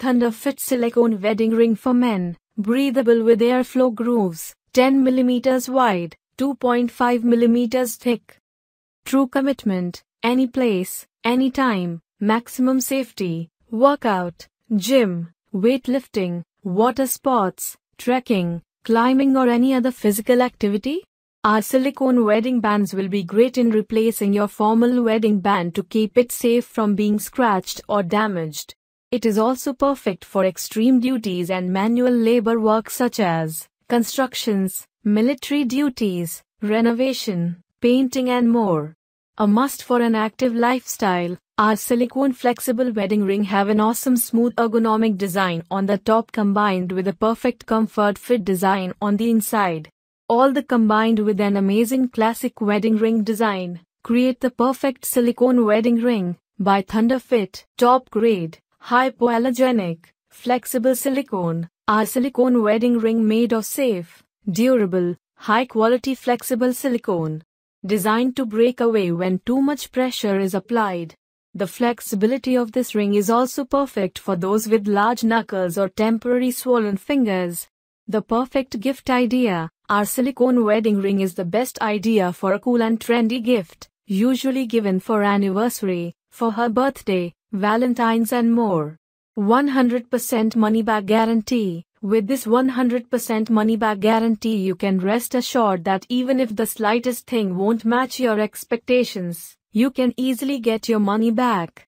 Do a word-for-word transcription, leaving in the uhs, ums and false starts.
Thunderfit silicone wedding ring for men, breathable with airflow grooves, ten millimeters wide, two point five millimeters thick. True commitment, any place, any time, maximum safety, workout, gym, weightlifting, water sports, trekking, climbing or any other physical activity. Our silicone wedding bands will be great in replacing your formal wedding band to keep it safe from being scratched or damaged. It is also perfect for extreme duties and manual labor work such as constructions, military duties, renovation, painting and more. A must for an active lifestyle, our silicone flexible wedding ring have an awesome smooth ergonomic design on the top combined with a perfect comfort fit design on the inside. All the combined with an amazing classic wedding ring design, create the perfect silicone wedding ring, by Thunderfit. Top grade, hypoallergenic, flexible silicone, our silicone wedding ring made of safe, durable, high quality flexible silicone. Designed to break away when too much pressure is applied. The flexibility of this ring is also perfect for those with large knuckles or temporary swollen fingers. The perfect gift idea. Our silicone wedding ring is the best idea for a cool and trendy gift, usually given for anniversary, for her birthday, Valentine's and more. one hundred percent money back guarantee. With this one hundred percent money back guarantee, you can rest assured that even if the slightest thing won't match your expectations, you can easily get your money back.